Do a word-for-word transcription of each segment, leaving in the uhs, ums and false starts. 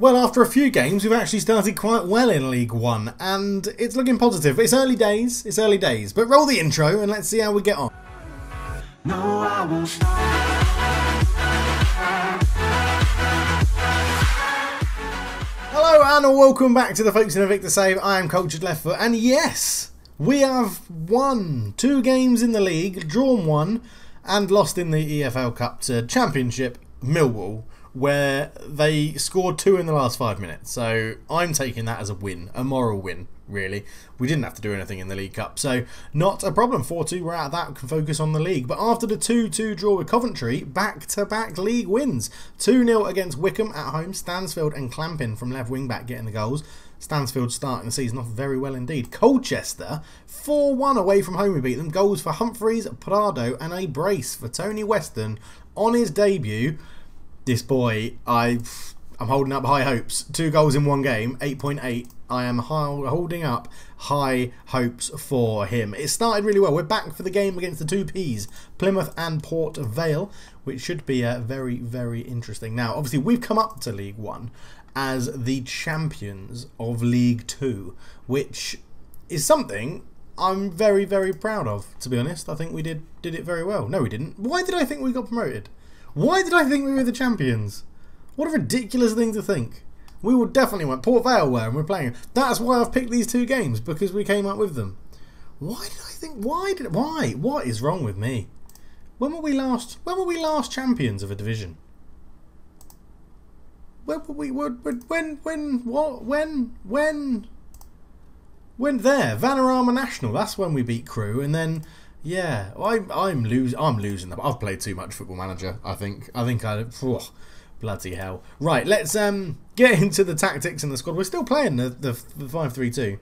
Well, after a few games, we've actually started quite well in League One, and it's looking positive. It's early days, it's early days. But roll the intro and let's see how we get on. No, I won't stop. Hello and welcome back to the Folks in Invicta Save. I am Cultured Left Foot, and yes, we have won two games in the league, drawn one, and lost in the E F L Cup to Championship Millwall, where they scored two in the last five minutes. So I'm taking that as a win, a moral win, really. We didn't have to do anything in the League Cup, so not a problem. four two, we're out of that, we can focus on the league. But after the two two draw with Coventry, back-to-back league wins. two nil against Wickham at home, Stansfield and Clampin from left wing-back getting the goals. Stansfield starting the season off very well indeed. Colchester, four one away from home we beat them. Goals for Humphreys, Prado and a brace for Tony Weston on his debut. This boy, I've, I'm holding up high hopes. Two goals in one game, eight point eight. I am holding up high hopes for him. It started really well. We're back for the game against the two Ps, Plymouth and Port Vale, which should be uh, very, very interesting. Now, obviously, we've come up to League One as the champions of League Two, which is something I'm very, very proud of, to be honest. I think we did, did it very well. No, we didn't. Why did I think we got promoted? Why did I think we were the champions? What a ridiculous thing to think. We will definitely win. Port Vale were and we're playing. That's why I've picked these two games, because we came up with them. Why did I think? Why did? Why? What is wrong with me? When were we last? When were we last champions of a division? When were we? When? When? When? What? When? When? When? There, Vanarama National. That's when we beat Crewe, and then. Yeah, I'm I'm losing. I'm losing them. I've played too much Football Manager. I think. I think I. Oh, bloody hell! Right, let's um get into the tactics and the squad. We're still playing the the five three two.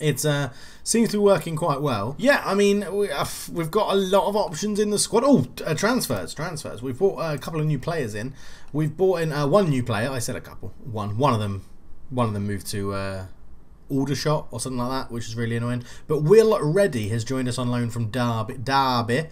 It uh, seems to be working quite well. Yeah, I mean we, uh, we've got a lot of options in the squad. Oh, uh, transfers, transfers. We've bought uh, a couple of new players in. We've bought in uh, one new player. I said a couple. One. One of them. One of them moved to. Uh, Aldershot or something like that, which is really annoying. But Will Reddy has joined us on loan from Derby, Derby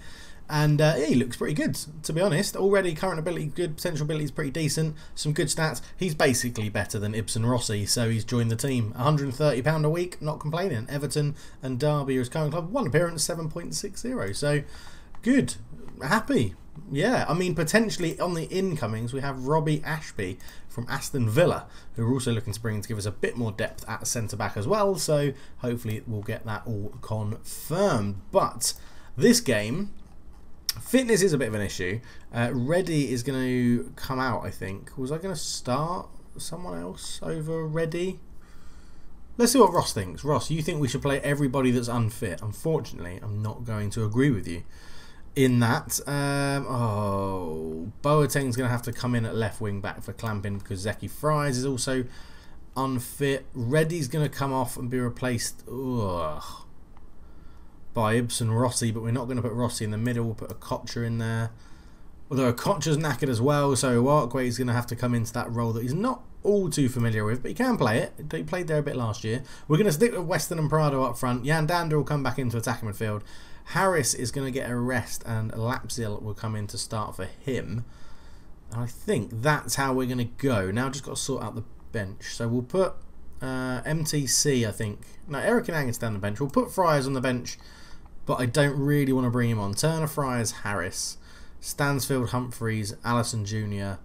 and uh, yeah, he looks pretty good, to be honest. Already current ability good, potential ability is pretty decent, some good stats. He's basically better than Ibsen Rossi, so he's joined the team. one hundred and thirty pounds a week, not complaining. Everton and Derby are his current club. One appearance, seven point six zero, so good, happy. Yeah, I mean, potentially on the incomings, we have Robbie Ashby from Aston Villa, who are also looking to bring in to give us a bit more depth at centre-back as well, so hopefully we'll get that all confirmed. But this game, fitness is a bit of an issue. Uh, Reddy is going to come out, I think. Was I going to start someone else over Reddy? Let's see what Ross thinks. Ross, you think we should play everybody that's unfit. Unfortunately, I'm not going to agree with you. In that, um, oh, Boateng's going to have to come in at left wing back for Clampin because Zeki Fryers is also unfit. Reddy's going to come off and be replaced ugh, by Ibsen Rossi, but we're not going to put Rossi in the middle. We'll put Akotcha in there. Although Akotcha's knackered as well, so Arkway is going to have to come into that role that he's not all too familiar with, but he can play it. He played there a bit last year. We're going to stick with Western and Prado up front. Yandanda will come back into attacking midfield. Harris is going to get a rest and Lapsil will come in to start for him. And I think that's how we're going to go. Now I've just got to sort out the bench. So we'll put uh, M T C, I think. No, Eric Anan can stand on the bench. We'll put Fryers on the bench, but I don't really want to bring him on. Turner, Fryers, Harris, Stansfield, Humphreys, Allison Junior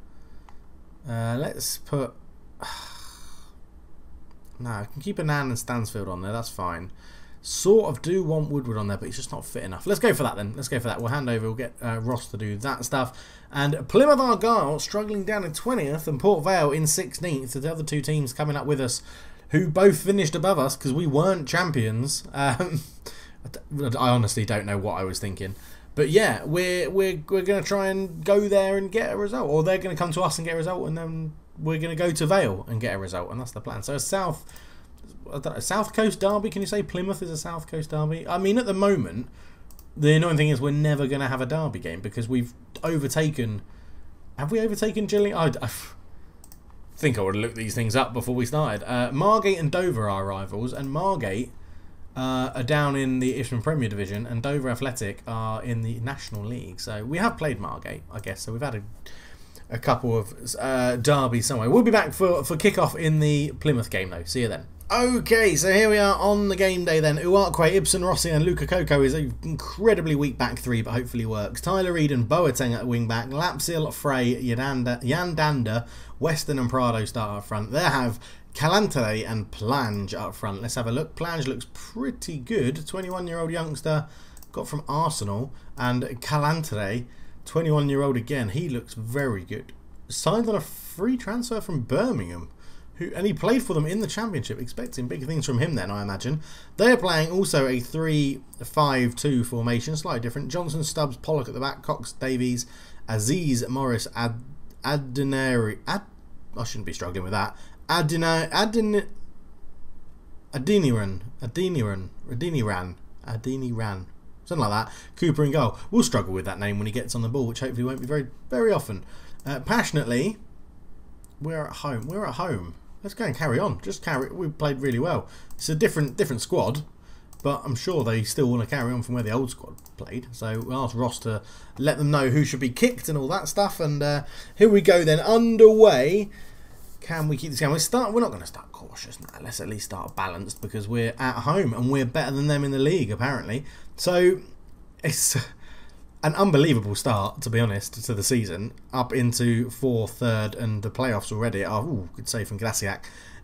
Uh, let's put... No, I can keep Anan and Stansfield on there. That's fine. Sort of do want Woodward on there, but he's just not fit enough. Let's go for that then. Let's go for that. We'll hand over. We'll get uh, Ross to do that stuff. And Plymouth Argyle struggling down in twentieth and Port Vale in sixteenth. So the other two teams coming up with us who both finished above us because we weren't champions. Um, I honestly don't know what I was thinking. But yeah, we're, we're, we're going to try and go there and get a result. Or they're going to come to us and get a result. And then we're going to go to Vale and get a result. And that's the plan. So a South... A South Coast derby, can you say Plymouth is a South Coast derby? I mean, at the moment, the annoying thing is we're never going to have a derby game because we've overtaken... Have we overtaken Gillingham? I, I think I would have looked these things up before we started. Uh, Margate and Dover are rivals, and Margate uh, are down in the Isham Premier Division, and Dover Athletic are in the National League. So we have played Margate, I guess, so we've had a... a couple of uh, derbies somewhere. We'll be back for, for kick-off in the Plymouth game, though. See you then. Okay, so here we are on the game day then. Arkway, Ibsen Rossi and Luca Coco is an incredibly weak back three, but hopefully works. Tyler Reed and Boateng at wing-back. Lapsil, Frey, Yandanda, Yandanda, Western and Prado start up front. There have Calantare and Plange up front. Let's have a look. Plange looks pretty good. twenty-one-year-old youngster, got from Arsenal. And Calantare, twenty-one-year-old again. He looks very good. Signed on a free transfer from Birmingham. Who, and he played for them in the Championship, expecting big things from him then, I imagine. They're playing also a three five two formation, slightly different. Johnson, Stubbs, Pollock at the back, Cox, Davies, Aziz, Morris, Ad, Adinari, Ad, I shouldn't be struggling with that, Adinari, Adin, Adiniran, Adiniran, Adiniran, Adiniran, something like that. Cooper in goal. We'll struggle with that name when he gets on the ball, which hopefully won't be very, very often. Uh, passionately... We're at home. We're at home. Let's go and carry on. Just carry. We played really well. It's a different different squad, but I'm sure they still want to carry on from where the old squad played. So we'll ask Ross to let them know who should be kicked and all that stuff. And uh, here we go then. Underway. Can we keep this going? We start. We're not going to start cautious now. Let's at least start balanced because we're at home and we're better than them in the league apparently. So it's an unbelievable start, to be honest, to the season. Up into fourth, third, and the playoffs already. Oh, ooh, good save from Glaciak.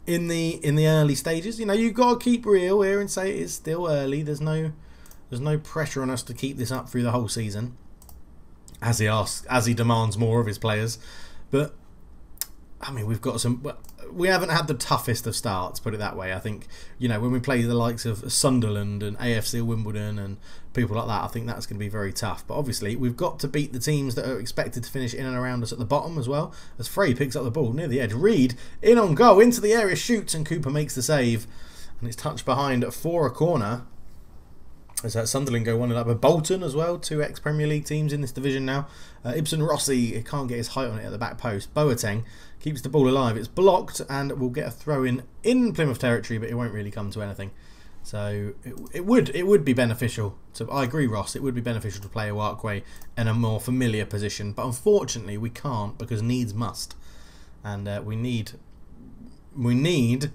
In the in the early stages, you know, you've got to keep real here and say it's still early. There's no there's no pressure on us to keep this up through the whole season, as he asks, as he demands more of his players. But I mean, we've got some. We haven't had the toughest of starts, put it that way. I think, you know, when we play the likes of Sunderland and A F C Wimbledon and people like that, I think that's going to be very tough. But obviously, we've got to beat the teams that are expected to finish in and around us at the bottom as well. As Frey picks up the ball near the edge, Reed in on goal into the area, shoots, and Cooper makes the save, and it's touched behind for a corner. As uh, Sunderland go one and up, but Bolton as well, two ex-Premier League teams in this division now. Uh, Ibsen Rossi can't get his height on it at the back post. Boateng keeps the ball alive. It's blocked and we'll get a throw-in in Plymouth territory, but it won't really come to anything. So it, it would it would be beneficial. To, I agree, Ross. It would be beneficial to play Arkway in a more familiar position, but unfortunately we can't because needs must, and uh, we need we need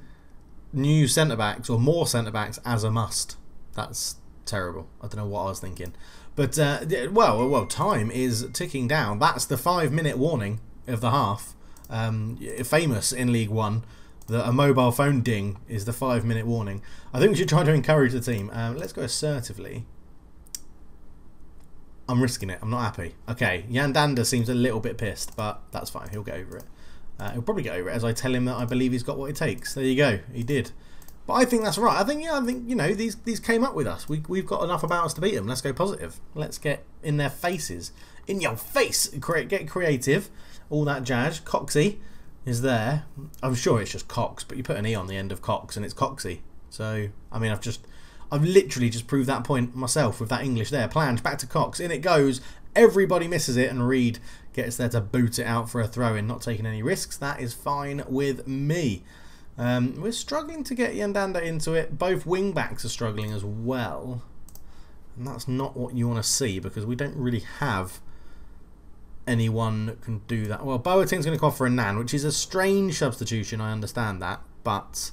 new centre backs or more centre backs as a must. That's terrible. I don't know what I was thinking, but uh, well, well, time is ticking down. That's the five-minute warning of the half. Um, famous in League One, that a mobile phone ding is the five-minute warning. I think we should try to encourage the team. Um, let's go assertively. I'm risking it. I'm not happy. Okay, Yandanda seems a little bit pissed, but that's fine. He'll get over it. Uh, he'll probably get over it as I tell him that I believe he's got what it takes. There you go. He did. But I think that's right. I think, yeah, I think, you know, these these came up with us. We, we've got enough about us to beat them. Let's go positive. Let's get in their faces. In your face. Cre- get creative. All that jazz. Coxie is there. I'm sure it's just Cox, but you put an E on the end of Cox and it's Coxie. So, I mean, I've just, I've literally just proved that point myself with that English there. Plange back to Cox. In it goes. Everybody misses it and Reed gets there to boot it out for a throw-in. Not taking any risks. That is fine with me. Um, we're struggling to get Yandanda into it. Both wing-backs are struggling as well. And that's not what you want to see because we don't really have anyone that can do that. Well, Boateng's going to call for Anan, which is a strange substitution. I understand that, but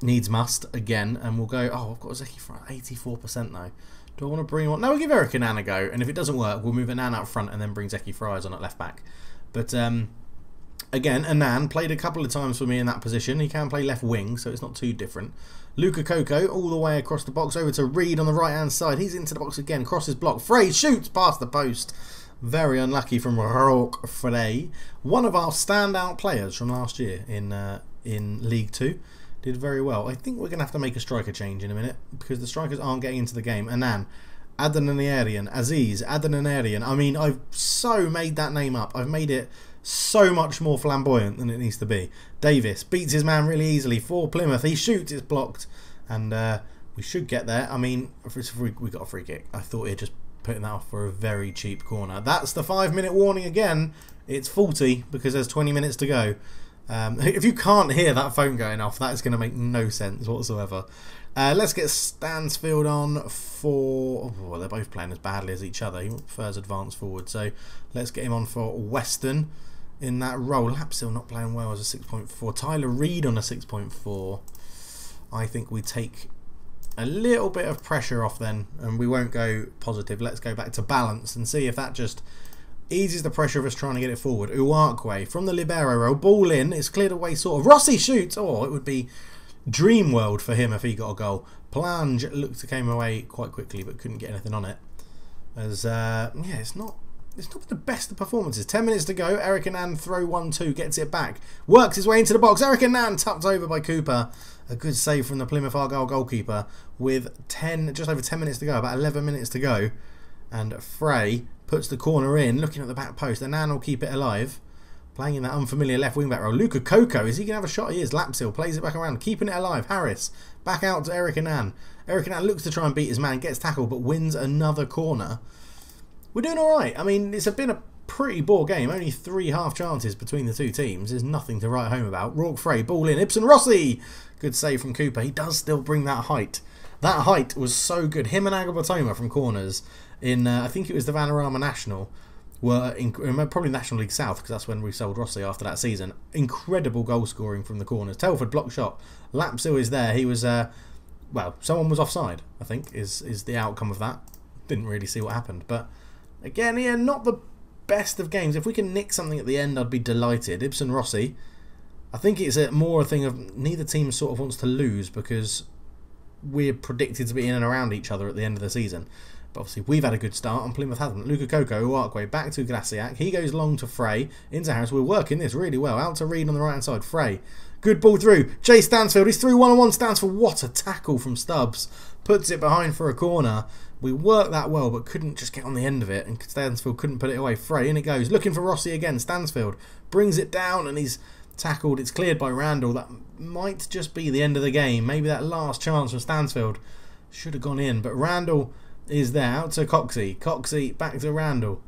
needs must again. And we'll go, oh, I've got Zeki Fryers, eighty-four percent though. Do I want to bring one? No, we'll give Eric Anan a go. And if it doesn't work, we'll move Anan out front and then bring Zeki Fryers on at left-back. But... Um, Again, Anan played a couple of times for me in that position. He can play left wing, so it's not too different. Luca Coco all the way across the box over to Reed on the right-hand side. He's into the box again. Crosses block. Frey shoots past the post. Very unlucky from Roque Frey. One of our standout players from last year in uh, in League Two. Did very well. I think we're going to have to make a striker change in a minute because the strikers aren't getting into the game. Anan. Adananarian. Aziz. Adananarian. I mean, I've so made that name up. I've made it... so much more flamboyant than it needs to be. Davis beats his man really easily for Plymouth. He shoots, it's blocked, and uh, we should get there. I mean, we got a free kick. I thought he'd just putting that off for a very cheap corner. That's the five-minute warning again. It's faulty because there's twenty minutes to go. Um, if you can't hear that phone going off, that is going to make no sense whatsoever. Uh, let's get Stansfield on for... well, they're both playing as badly as each other. He prefers advanced forward, so let's get him on for Western. in that role. Lapsil not playing well as a six point four. Tyler Reed on a six point four. I think we take a little bit of pressure off then, and we won't go positive. Let's go back to balance and see if that just eases the pressure of us trying to get it forward. Uwakwe from the libero roll. Ball in. It's cleared away sort of. Rossi shoots. Oh, it would be dream world for him if he got a goal. Plange looked to came away quite quickly but couldn't get anything on it. As uh, yeah, it's not it's not the best of performances. Ten minutes to go. Eric Anan throw one two, gets it back, works his way into the box. Eric Anan tucked over by Cooper. A good save from the Plymouth Argyle goalkeeper with ten just over ten minutes to go, about eleven minutes to go, and Frey puts the corner in, looking at the back post. Anan will keep it alive, playing in that unfamiliar left wing back role. Luca Coco, is he going to have a shot? He is. Lapsil plays it back around, keeping it alive. Harris back out to Eric Anan. Eric Anan looks to try and beat his man, gets tackled, but wins another corner. We're doing all right. I mean, it's been a pretty poor game. Only three half chances between the two teams. There's nothing to write home about. Rourke Frey, ball in. Ibsen Rossi, good save from Cooper. He does still bring that height. That height was so good. Him and Agabatoma from corners in, uh, I think it was the Vanarama National, were in, probably National League South, because that's when we sold Rossi after that season. Incredible goal scoring from the corners. Telford block shot. Lapsil is there. He was, uh, well, someone was offside, I think, is is the outcome of that. Didn't really see what happened. But again, yeah, not the best of games. If we can nick something at the end, I'd be delighted. Ibsen Rossi, I think it's a, more a thing of neither team sort of wants to lose, because we're predicted to be in and around each other at the end of the season. But obviously we've had a good start and Plymouth hasn't. Luca Coco, Uwakwe, back to Glaciak. He goes long to Frey, into Harris. We're working this really well. Out to Reed on the right-hand side. Frey, good ball through. Jay Stansfield, he's through one-on-one. Stansfield, what a tackle from Stubbs. Puts it behind for a corner. We worked that well but couldn't just get on the end of it, and Stansfield couldn't put it away. Frey, in it goes. Looking for Rossi again. Stansfield brings it down and he's tackled. It's cleared by Randall. That might just be the end of the game. Maybe that last chance from Stansfield should have gone in. But Randall is there, out to Coxie. Coxie back to Randall.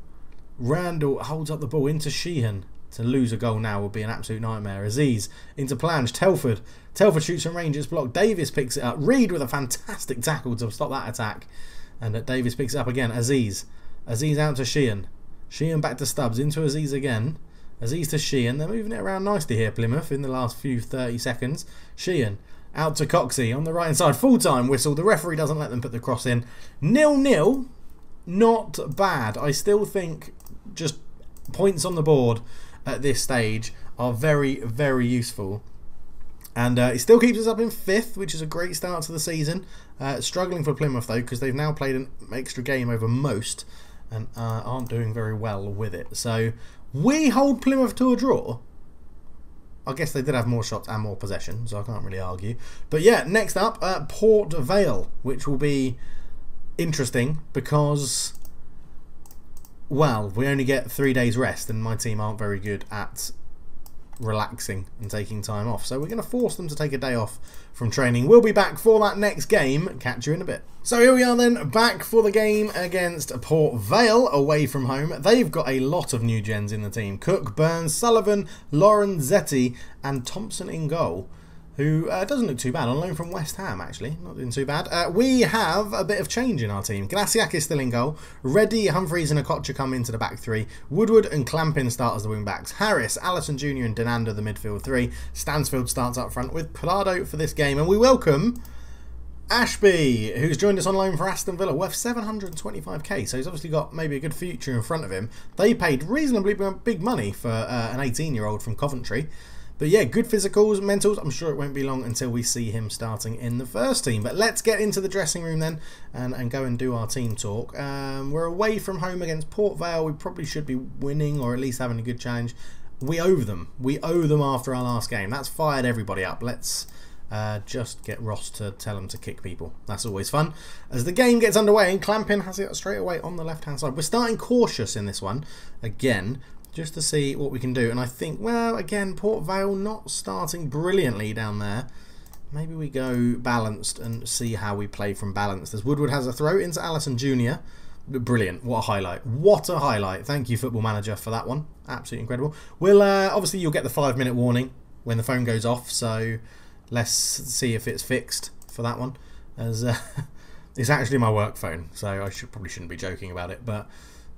Randall holds up the ball into Sheehan. To lose a goal now would be an absolute nightmare. Aziz into Plange. Telford. Telford shoots from range. It's blocked. Davis picks it up. Reed with a fantastic tackle to stop that attack. And Davis picks it up again. Aziz. Aziz out to Sheehan. Sheehan back to Stubbs. Into Aziz again. Aziz to Sheehan. They're moving it around nicely here, Plymouth, in the last few thirty seconds. Sheehan. Out to Coxie on the right hand side. Full time whistle. The referee doesn't let them put the cross in. nil nil. Not bad. I still think just points on the board at this stage are very, very useful. And uh, it still keeps us up in fifth, which is a great start to the season. Uh, struggling for Plymouth, though, because they've now played an extra game over most and uh, aren't doing very well with it. So we hold Plymouth to a draw. I guess they did have more shots and more possession, so I can't really argue. But yeah, next up, uh, Port Vale, which will be interesting because, well, we only get three days rest and my team aren't very good at relaxing and taking time off. So we're going to force them to take a day off from training. We'll be back for that next game. Catch you in a bit. So here we are then, back for the game against Port Vale away from home. They've got a lot of new gens in the team. Cook, Burns, Sullivan, Lorenzetti and Thompson in goal, who uh, doesn't look too bad, on loan from West Ham, actually. Not doing too bad. Uh, we have a bit of change in our team. Glaciak is still in goal. Reddy, Humphreys and Akotcha come into the back three. Woodward and Clampin start as the wing-backs. Harris, Allison Junior and Yandanda the midfield three. Stansfield starts up front with Prado for this game. And we welcome Ashby, who's joined us on loan for Aston Villa, worth seven hundred twenty-five K, so he's obviously got maybe a good future in front of him. They paid reasonably big money for uh, an eighteen-year-old from Coventry. But yeah, good physicals, mentals. I'm sure it won't be long until we see him starting in the first team. But let's get into the dressing room then and, and go and do our team talk. Um, we're away from home against Port Vale. We probably should be winning or at least having a good challenge. We owe them. We owe them after our last game. That's fired everybody up. Let's uh, just get Ross to tell them to kick people. That's always fun. As the game gets underway, and Clampin has it straight away on the left-hand side. We're starting cautious in this one again, just to see what we can do. And I think, well, again, Port Vale not starting brilliantly down there. Maybe we go balanced and see how we play from balanced. As Woodward has a throw into Allison Junior Brilliant. What a highlight. What a highlight. Thank you, Football Manager, for that one. Absolutely incredible. We'll, uh, obviously, you'll get the five-minute warning when the phone goes off. So let's see if it's fixed for that one. As uh, it's actually my work phone, so I should, probably shouldn't be joking about it. But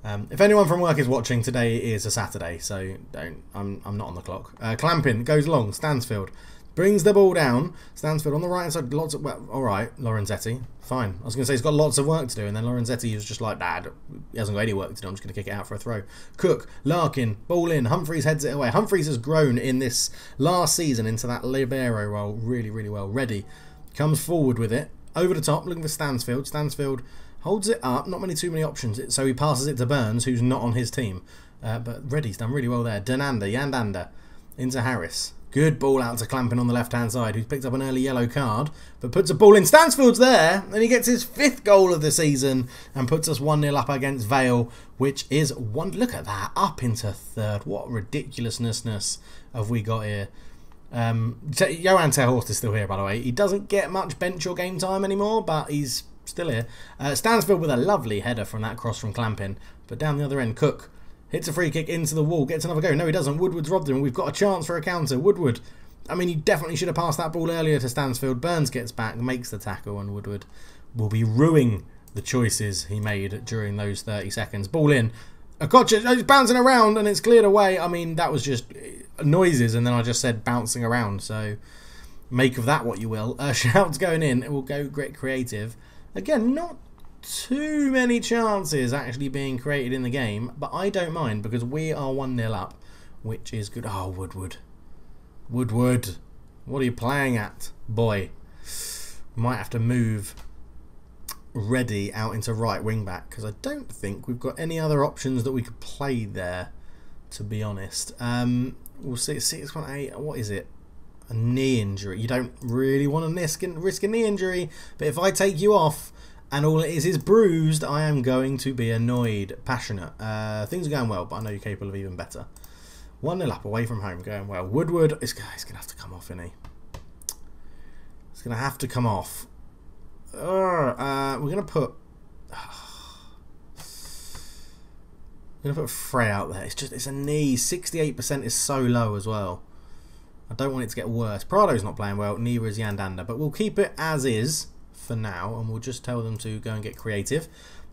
Um, if anyone from work is watching, today is a Saturday, so don't. I'm, I'm not on the clock. Uh, Clampin goes long. Stansfield brings the ball down. Stansfield on the right side. Lots of, well, all right, Lorenzetti. Fine. I was going to say he's got lots of work to do, and then Lorenzetti was just like, bad. He hasn't got any work to do. I'm just going to kick it out for a throw. Cook, Larkin, ball in. Humphreys heads it away. Humphreys has grown in this last season into that libero role really, really well. Ready comes forward with it. Over the top, looking for Stansfield. Stansfield holds it up. Not many, too many options. So he passes it to Burns, who's not on his team. Uh, but Reddy's done really well there. Dananda, Yandanda into Harris. Good ball out to Clampin on the left-hand side, who's picked up an early yellow card, but puts a ball in. Stansfield's there, and he gets his fifth goal of the season and puts us one nil up against Vale, which is one. Look at that, up into third. What ridiculousness have we got here? Um, Johan Terhorst is still here, by the way. He doesn't get much bench or game time anymore, but he's still here. Uh, Stansfield with a lovely header from that cross from Clampin, but down the other end, Cook hits a free kick into the wall, gets another go. No, he doesn't. Woodward's robbed him. We've got a chance for a counter. Woodward, I mean, he definitely should have passed that ball earlier to Stansfield. Burns gets back, makes the tackle, and Woodward will be ruining the choices he made during those thirty seconds. Ball in. Akotcha is bouncing around, and it's cleared away. I mean, that was just noises, and then I just said bouncing around, so make of that what you will. Uh, shouts going in. It will go grit creative. Again, not too many chances actually being created in the game, but I don't mind because we are one nil up, which is good. Oh, Woodward. Woodward. What are you playing at, boy? Might have to move Ready out into right wing back because I don't think we've got any other options that we could play there, to be honest. Um, we'll see. six one eight. What is it? A knee injury. You don't really want to risk a knee injury, but if I take you off and all it is is bruised, I am going to be annoyed. Passionate. Uh, things are going well, but I know you're capable of even better. one nil up away from home, going well. Woodward, it's, it's going to have to come off, isn't he? It's going to have to come off. Uh, we're going to put... Uh, we're going to put Frey out there. It's just, it's a knee. sixty-eight percent is so low as well. I don't want it to get worse. Prado's not playing well. Neither is Yandanda, but we'll keep it as is for now, and we'll just tell them to go and get creative.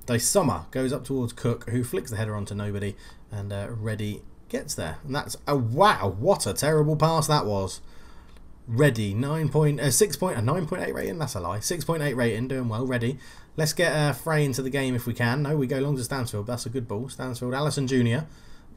Though Summer goes up towards Cook, who flicks the header onto nobody, and uh, Reddy gets there. And that's a, oh, wow! What a terrible pass that was. Reddy nine point uh, six point a nine point eight rating. That's a lie. Six point eight rating. Doing well. Reddy. Let's get uh, Frey into the game if we can. No, we go long to Stansfield. That's a good ball. Stansfield. Allison Junior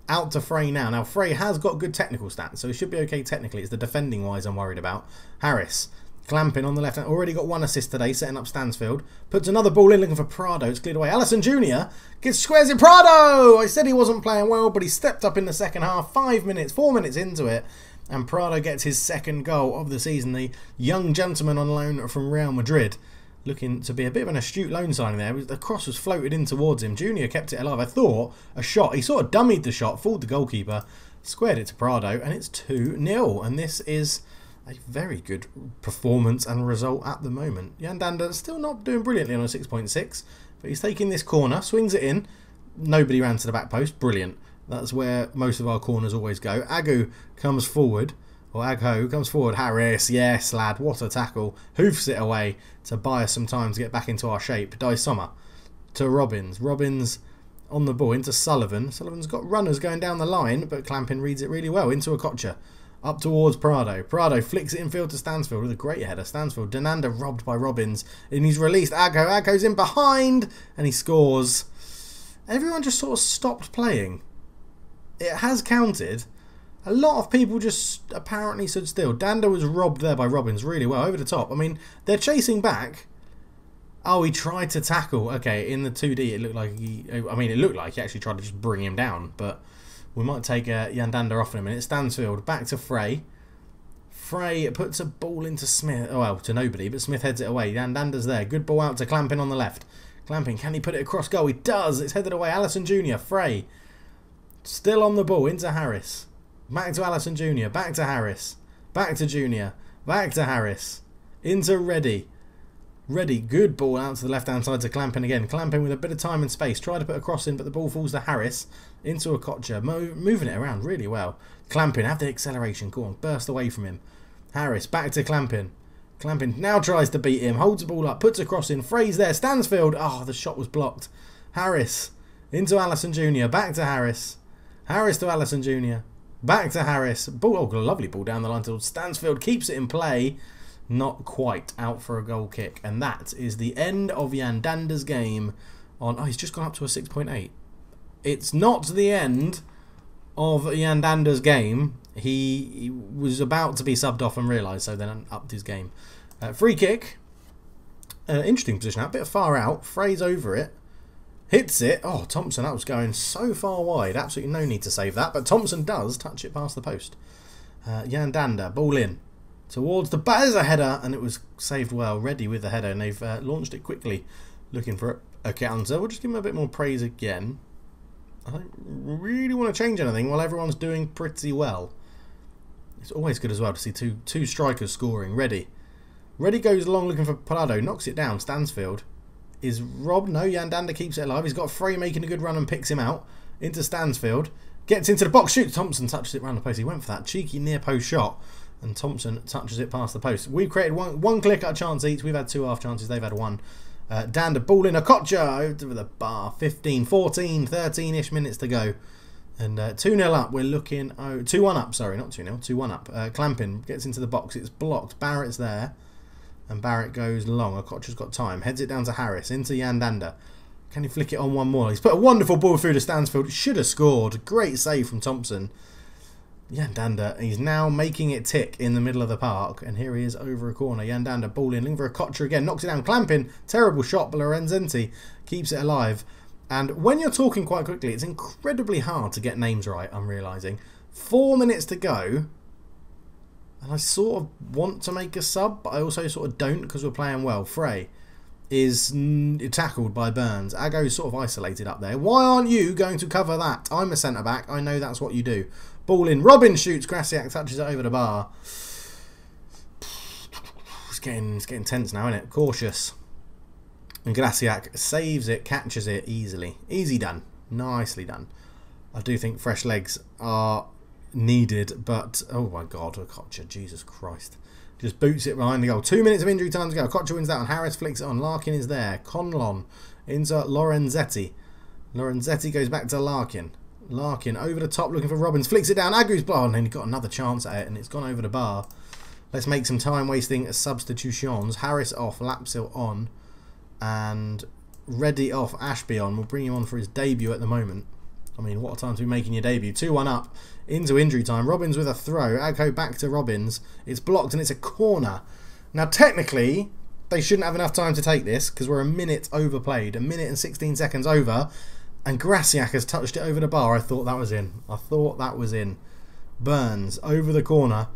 out to Frey now. Now Frey has got good technical stats, so he should be okay technically. It's the defending wise I'm worried about. Harris. Clampin on the left hand. Already got one assist today, setting up Stansfield. Puts another ball in, looking for Prado. It's cleared away. Allison Junior gets squares in. Prado! I said he wasn't playing well, but he stepped up in the second half. Five minutes, four minutes into it. And Prado gets his second goal of the season. The young gentleman on loan from Real Madrid. Looking to be a bit of an astute loan signing there. The cross was floated in towards him. Junior kept it alive. I thought a shot. He sort of dummied the shot, fooled the goalkeeper, squared it to Prado, and it's two nil. And this is a very good performance and result at the moment. Yandanda still not doing brilliantly on a six point six, but he's taking this corner, swings it in. Nobody ran to the back post. Brilliant. That's where most of our corners always go. Agu comes forward, or Agho comes forward. Harris, yes, lad, what a tackle. Hoofs it away to buy us some time to get back into our shape. Di Sommer to Robbins. Robbins on the ball into Sullivan. Sullivan's got runners going down the line, but Clampin reads it really well into Akotcha. Up towards Prado. Prado flicks it infield to Stansfield with a great header. Stansfield. Dananda robbed by Robbins. And he's released. Agho. Agho's in behind. And he scores. Everyone just sort of stopped playing. It has counted. A lot of people just apparently stood still. Danda was robbed there by Robbins really well. Over the top. I mean, they're chasing back. Oh, he tried to tackle. Okay, in the two D it looked like he... I mean, it looked like he actually tried to just bring him down. But... we might take uh, Yandanda off in a minute. Stansfield back to Frey. Frey puts a ball into Smith. Oh, well, to nobody, but Smith heads it away. Yandanda's there. Good ball out to Clampin on the left. Clampin, can he put it across goal? He does. It's headed away. Allison Junior Frey still on the ball into Harris. Back to Allison Junior Back to Harris. Back to Junior. Back to Harris. Into Reddy. Ready, good ball out to the left-hand side to Clampin again. Clampin with a bit of time and space. Try to put a cross in, but the ball falls to Harris. Into Akotcha. Mo moving it around really well. Clampin, have the acceleration. Go on, burst away from him. Harris, back to Clampin. Clampin now tries to beat him. Holds the ball up, puts a cross in. Frey's there. Stansfield. Oh, the shot was blocked. Harris Into Allison Junior Back to Harris. Harris to Allison Junior Back to Harris. Ball, oh, lovely ball down the line to Stansfield. Keeps it in play. Not quite. Out for a goal kick. And that is the end of Yandanda's game. On oh, he's just gone up to a six point eight. It's not the end of Yandanda's game. He, he was about to be subbed off and realised, so then upped his game. Uh, free kick. Uh, interesting position. A bit far out. Frays over it. Hits it. Oh, Thompson, that was going so far wide. Absolutely no need to save that. But Thompson does touch it past the post. Uh, Yandanda, ball in. Towards the back. There's a header, and it was saved well. Ready with the header, and they've uh, launched it quickly. Looking for a counter. We'll just give him a bit more praise again. I don't really want to change anything while everyone's doing pretty well. It's always good as well to see two two strikers scoring. Ready. Ready goes along looking for Prado. Knocks it down. Stansfield. Is robbed. No, Yandanda keeps it alive. He's got Frey making a good run and picks him out. Into Stansfield. Gets into the box. Shoots. Thompson touches it round the post. He went for that cheeky near post shot. And Thompson touches it past the post. We've created one one click at a chance each. We've had two half chances. They've had one. Uh, Danda ball in. Akotcha over the bar. fifteen, fourteen, thirteen-ish minutes to go. And uh, two nil up. We're looking... Oh, two one up. Sorry, not two nil. two one up. Uh, Clampin gets into the box. It's blocked. Barrett's there. And Barrett goes long. Akotcha's got time. Heads it down to Harris. Into Yandanda. Can he flick it on one more? He's put a wonderful ball through to Stansfield. Should have scored. Great save from Thompson. Yandanda. He's now making it tick in the middle of the park. And here he is over a corner. Yandanda ball in. Looking for Akotcha again. Knocks it down. Clampin. Terrible shot. But Lorenzenti keeps it alive. And when you're talking quite quickly, it's incredibly hard to get names right, I'm realising. Four minutes to go. And I sort of want to make a sub, but I also sort of don't because we're playing well. Frey is tackled by Burns. Ago's sort of isolated up there. Why aren't you going to cover that? I'm a centre-back. I know that's what you do. Ball in. Robin shoots. Krasiak touches it over the bar. It's getting, it's getting tense now, isn't it? Cautious. And Krasiak saves it, catches it easily. Easy done. Nicely done. I do think fresh legs are... needed, but oh my god, Akotcha, Jesus Christ. Just boots it behind the goal. Two minutes of injury time to go. Akotcha wins that on Harris, flicks it on. Larkin is there. Conlon into Lorenzetti. Lorenzetti goes back to Larkin. Larkin over the top looking for Robbins, flicks it down. Agu's blown, and then he got another chance at it, and it's gone over the bar. Let's make some time wasting substitutions. Harris off, Lapsil on, and Reddy off, Ashby on. We'll bring him on for his debut at the moment. I mean, what a time to be making your debut. two one up into injury time. Robbins with a throw. Agho back to Robbins. It's blocked and it's a corner. Now, technically, they shouldn't have enough time to take this because we're a minute overplayed. A minute and sixteen seconds over. And Grasiak has touched it over the bar. I thought that was in. I thought that was in. Burns over the corner.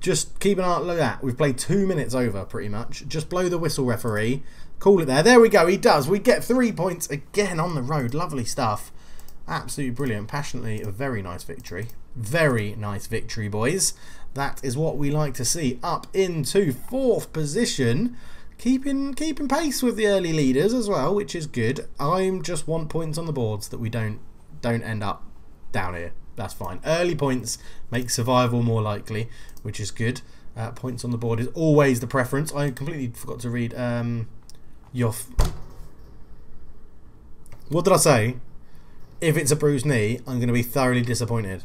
Just keep an eye on that. We've played two minutes over, pretty much. Just blow the whistle, referee. Call it there. There we go. He does. We get three points again on the road. Lovely stuff. Absolutely brilliant. Passionately, a very nice victory. Very nice victory, boys. That is what we like to see. Up into fourth position. Keeping, keeping pace with the early leaders as well, which is good. I just want points on the boards that we don't, don't end up down here. That's fine. Early points make survival more likely, which is good. Uh, points on the board is always the preference. I completely forgot to read um, your... F what did I say? If it's a bruised knee, I'm going to be thoroughly disappointed.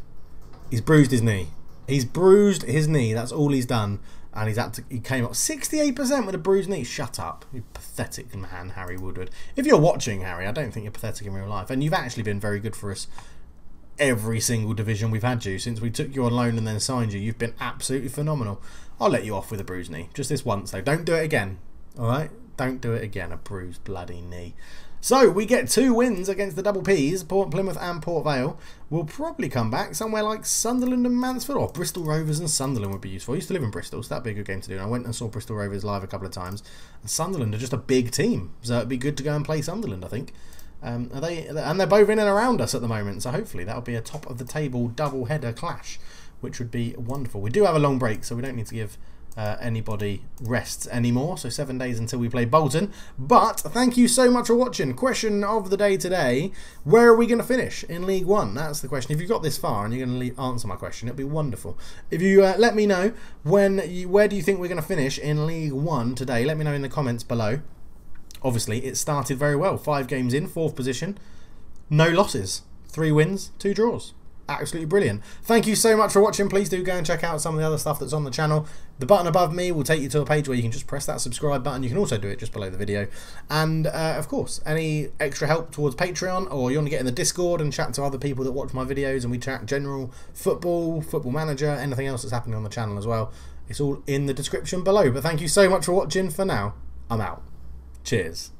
He's bruised his knee. He's bruised his knee. That's all he's done. And he's had to, he came up sixty-eight percent with a bruised knee. Shut up. You pathetic man, Harry Woodward. If you're watching, Harry, I don't think you're pathetic in real life. And you've actually been very good for us every single division we've had you. Since we took you on loan and then signed you, you've been absolutely phenomenal. I'll let you off with a bruised knee. Just this once, though. Don't do it again. All right? Don't do it again. A bruised bloody knee. So, we get two wins against the double Ps, Port Plymouth and Port Vale. We'll probably come back somewhere like Sunderland and Mansfield, or Bristol Rovers and Sunderland would be useful. I used to live in Bristol, so that'd be a good game to do. And I went and saw Bristol Rovers live a couple of times. And Sunderland are just a big team, so it'd be good to go and play Sunderland, I think. Um, are they? And they're both in and around us at the moment, so hopefully that'll be a top-of-the-table double-header clash, which would be wonderful. We do have a long break, so we don't need to give... Uh, anybody rests anymore, so seven days until we play Bolton. But thank you so much for watching. Question of the day today: where are we going to finish in League One? That's the question. If you've got this far and you're going to answer my question, it'd be wonderful if you uh, let me know when you, where do you think we're going to finish in League One today. Let me know in the comments below. Obviously it started very well, five games in fourth position. no losses, three wins, two draws. Absolutely brilliant. Thank you so much for watching. Please do go and check out some of the other stuff that's on the channel. The button above me will take you to a page where you can just press that subscribe button. You can also do it just below the video. And uh, of course, any extra help towards Patreon, or you want to get in the Discord and chat to other people that watch my videos, and we chat general football, Football Manager, anything else that's happening on the channel as well. It's all in the description below. But thank you so much for watching. For now, I'm out. Cheers.